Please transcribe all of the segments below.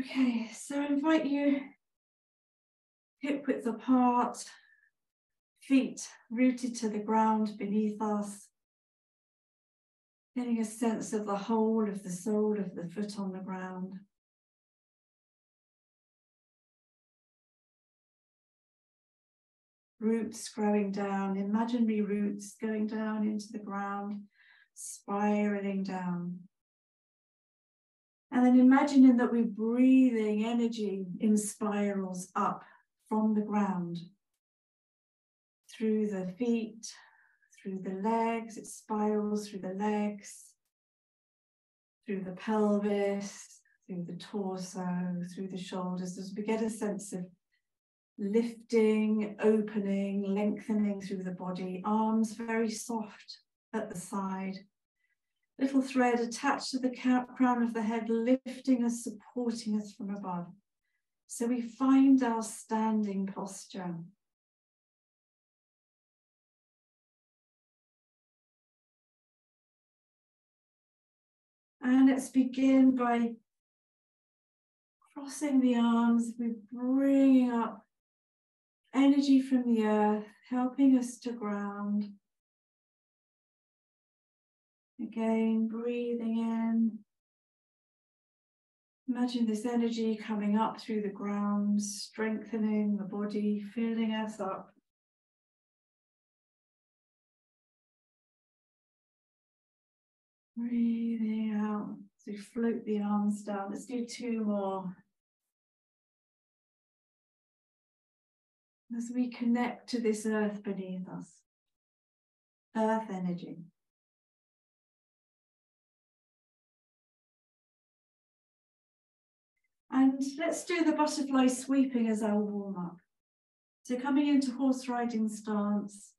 Okay, so invite you hip width apart, feet rooted to the ground beneath us, getting a sense of the whole of the sole of the foot on the ground. Roots growing down, imaginary roots going down into the ground, spiraling down. And then imagining that we're breathing energy in spirals up from the ground. Through the feet, through the legs, it spirals through the legs, through the pelvis, through the torso, through the shoulders, as we get a sense of lifting, opening, lengthening through the body, arms very soft at the side. Little thread attached to the crown of the head, lifting us, supporting us from above. So we find our standing posture. And let's begin by crossing the arms. We're bringing up energy from the earth, helping us to ground. Again, breathing in. Imagine this energy coming up through the ground, strengthening the body, filling us up. Breathing out. So float the arms down. Let's do two more. As we connect to this earth beneath us, earth energy. And let's do the butterfly sweeping as our warm-up. So coming into horse riding stance,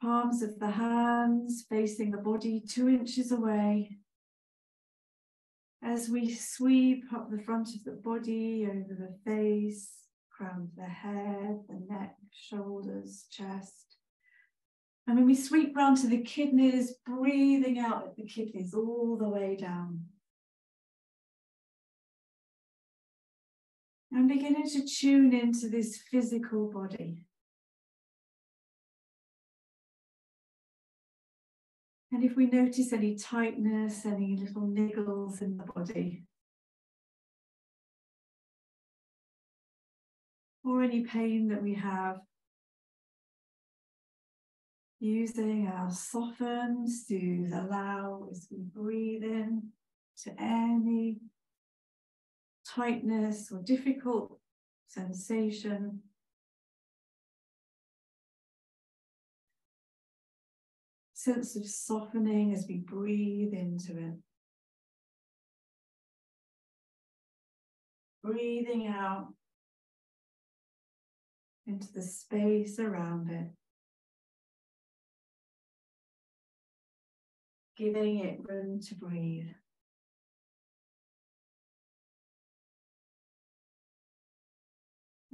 palms of the hands facing the body 2 inches away. As we sweep up the front of the body, over the face, crown of the head, the neck, shoulders, chest. And when we sweep round to the kidneys, breathing out at the kidneys all the way down. And beginning to tune into this physical body. And if we notice any tightness, any little niggles in the body, or any pain that we have, using our soften, soothe, allow as we breathe in to any tightness or difficult sensation. Sense of softening as we breathe into it. Breathing out into the space around it. Giving it room to breathe.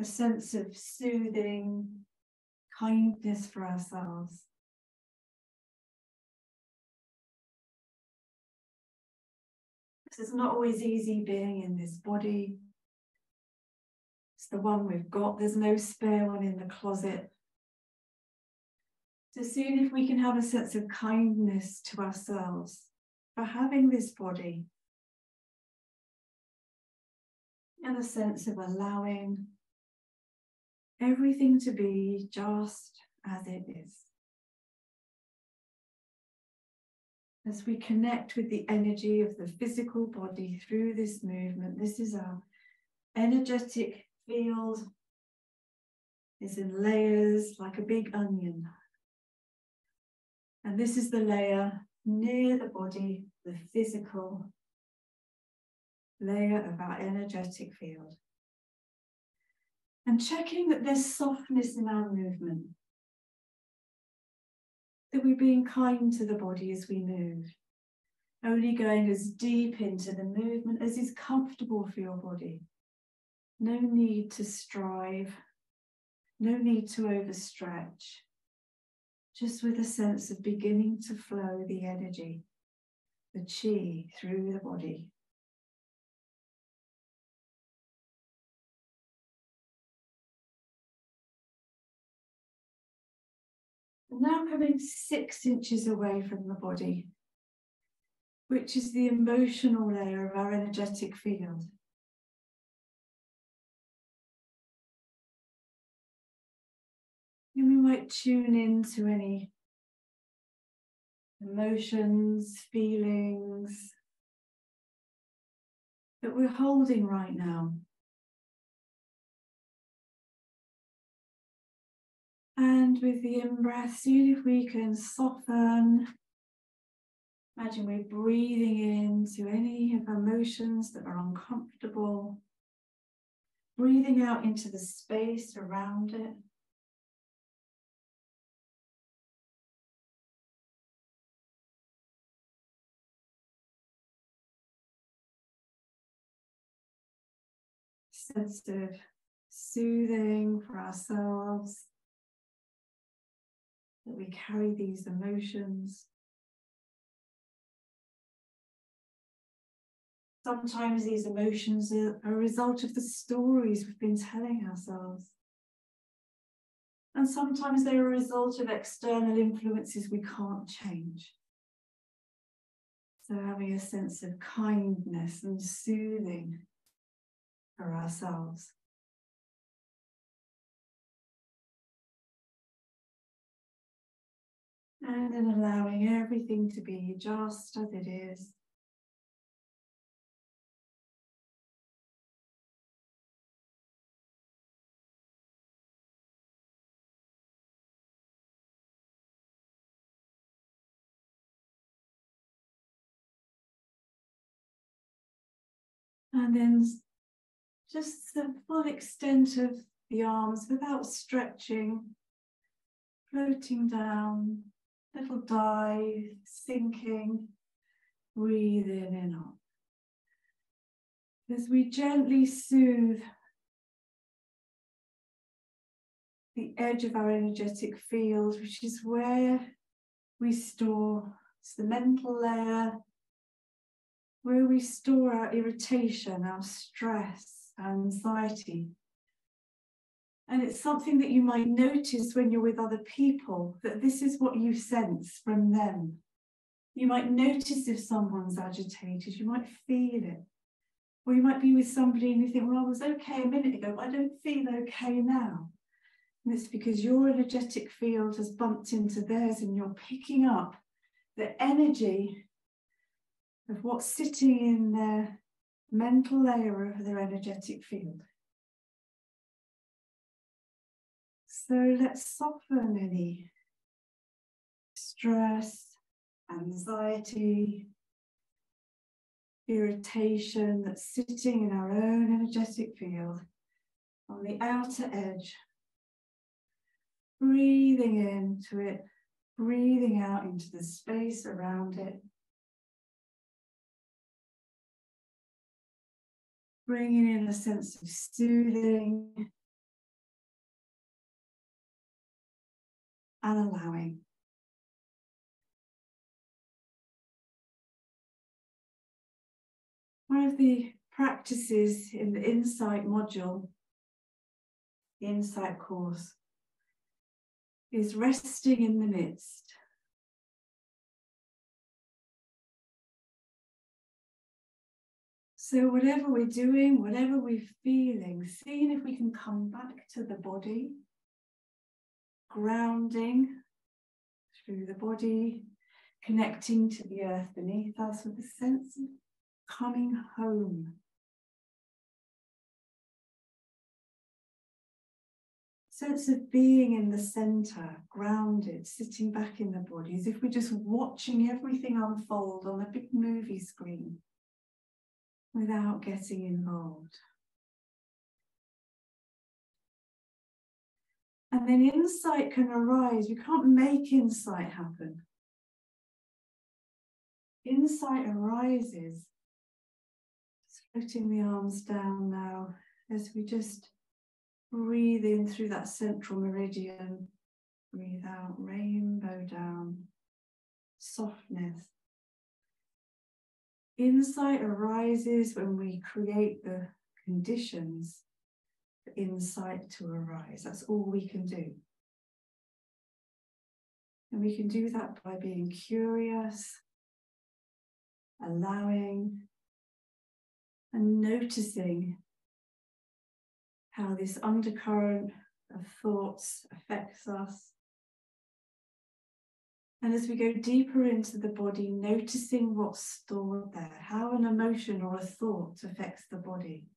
A sense of soothing, kindness for ourselves. This is not always easy being in this body. It's the one we've got. There's no spare one in the closet. So soon if we can have a sense of kindness to ourselves for having this body. And a sense of allowing everything to be just as it is. As we connect with the energy of the physical body through this movement, this is our energetic field. It's in layers like a big onion. And this is the layer near the body, the physical layer of our energetic field. And checking that there's softness in our movement, that we're being kind to the body as we move, only going as deep into the movement as is comfortable for your body. No need to strive, no need to overstretch, just with a sense of beginning to flow the energy, the chi through the body. And now coming 6 inches away from the body, which is the emotional layer of our energetic field. And we might tune in to any emotions, feelings that we're holding right now. And with the in-breath, see if we can soften. Imagine we're breathing into any of our emotions that are uncomfortable, breathing out into the space around it. Sense of soothing for ourselves, that we carry these emotions. Sometimes these emotions are a result of the stories we've been telling ourselves. And sometimes they're a result of external influences we can't change. So having a sense of kindness and soothing for ourselves. And in allowing everything to be just as it is. And then just the full extent of the arms without stretching, floating down. Little dive, sinking, breathe in and up. As we gently soothe the edge of our energetic field, which is where we store, it's the mental layer, where we store our irritation, our stress, our anxiety. And it's something that you might notice when you're with other people, that this is what you sense from them. You might notice if someone's agitated, you might feel it. Or you might be with somebody and you think, well, I was okay a minute ago, but I don't feel okay now. And it's because your energetic field has bumped into theirs and you're picking up the energy of what's sitting in their mental layer of their energetic field. So let's soften any stress, anxiety, irritation that's sitting in our own energetic field on the outer edge. Breathing into it, breathing out into the space around it. Bringing in a sense of soothing. And allowing. One of the practices in the Insight module, the Insight course, is resting in the midst. So whatever we're doing, whatever we're feeling, seeing if we can come back to the body. Grounding through the body, connecting to the earth beneath us with a sense of coming home. Sense of being in the center, grounded, sitting back in the body, as if we're just watching everything unfold on a big movie screen without getting involved. And then insight can arise. We can't make insight happen. Insight arises. Just floating the arms down now as we just breathe in through that central meridian. Breathe out, rainbow down, softness. Insight arises when we create the conditions. Insight to arise. That's all we can do. And we can do that by being curious, allowing, and noticing how this undercurrent of thoughts affects us. And as we go deeper into the body, noticing what's stored there, how an emotion or a thought affects the body.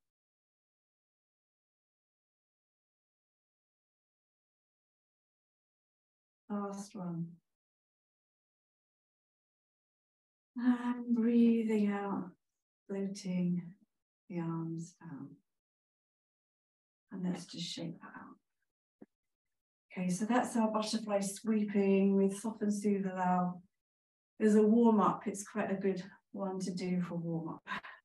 Last one. And breathing out, floating the arms down. And let's just shake that out. Okay, so that's our butterfly sweeping with soften, soothe, allow. There's a warm up. It's quite a good one to do for warm up.